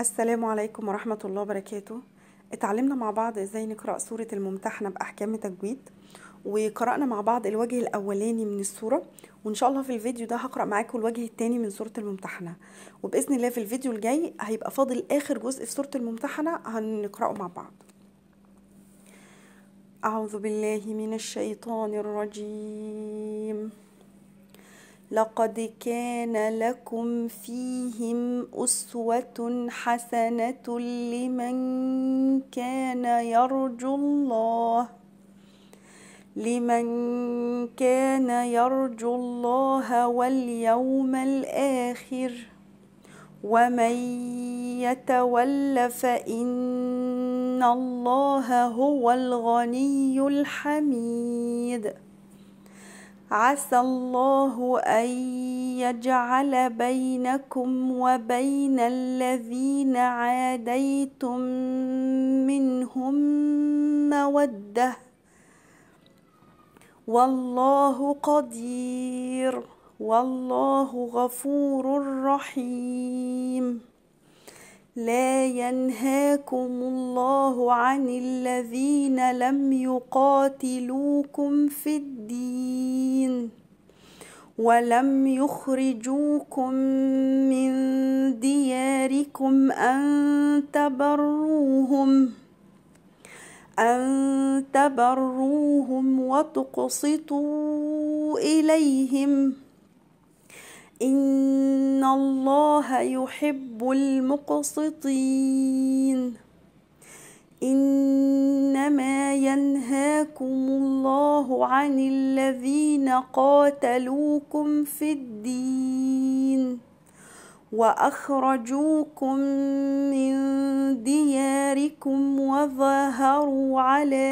السلام عليكم ورحمة الله وبركاته. اتعلمنا مع بعض ازاي نقرأ سورة الممتحنة بأحكام تجويد، وقرأنا مع بعض الوجه الأولاني من السورة، وإن شاء الله في الفيديو ده هقرأ معاكم الوجه التاني من سورة الممتحنة، وبإذن الله في الفيديو الجاي هيبقى فاضل آخر جزء في سورة الممتحنة هنقرأه مع بعض. أعوذ بالله من الشيطان الرجيم. لقد كان لكم فيهم أسوة حسنة لمن كان يرجو الله واليوم الآخر ومن يتول فإن الله هو الغني الحميد. عسى الله أن يجعل بينكم وبين الذين عاديتم منهم مودة والله قدير والله غفور رحيم. لا ينهاكم الله عن الذين لم يقاتلوكم في الدين ولم يخرجوكم من دياركم أن تبروهم وتقسطوا إليهم، إن الله يحب المقسطين. إنما ينهاكم الله عن الذين قاتلوكم في الدين وأخرجوكم من دياركم وظاهروا على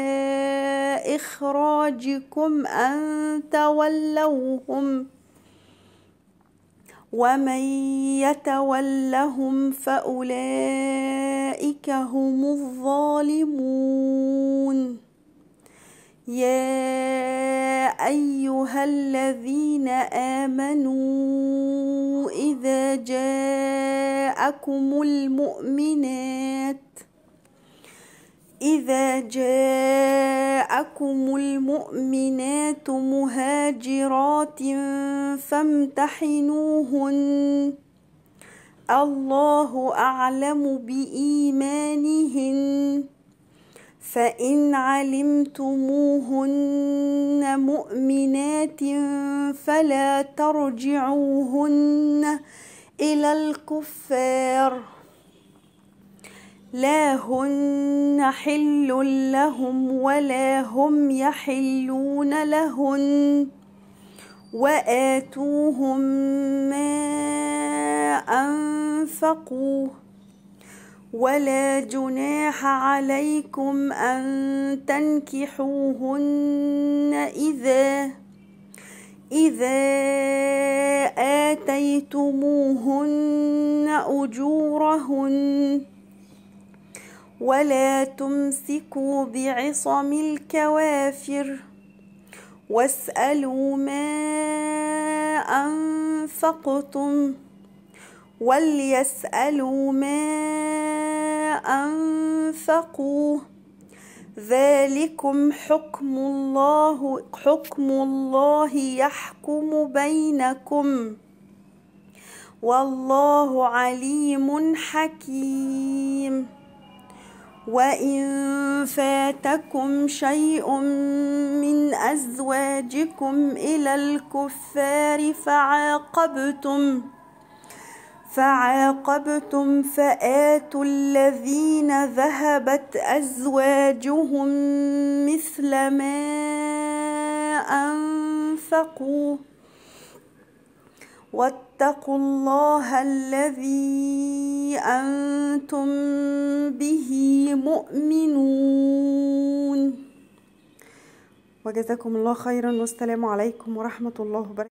إخراجكم أن تولوهم، ومن يتولهم فأولئك هم الظالمون. يا أيها الذين آمنوا إذا جاءكم المؤمنات مهاجرات فامتحنوهن، الله أعلم بإيمانهن، فإن علمتموهن مؤمنات فلا ترجعوهن إلى الكفار. لا هن حل لهم ولا هم يحلون لهن، وآتوهم ما أنفقوا، ولا جناح عليكم أن تنكحوهن إذا آتيتموهن أجورهن، ولا تمسكوا بعصم الكوافر، واسألوا ما أنفقتم، وليسألوا ما أنفقوا، ذلكم حكم الله يحكم بينكم، والله عليم حكيم. وإن فاتكم شيء من أزواجكم إلى الكفار فعاقبتم فآتوا الذين ذهبت أزواجهم مثل ما أنفقوا، واتقوا الله الذي أنتم به مؤمنون. وجزاكم الله خيرا، والسلام عليكم ورحمة الله وبركاته.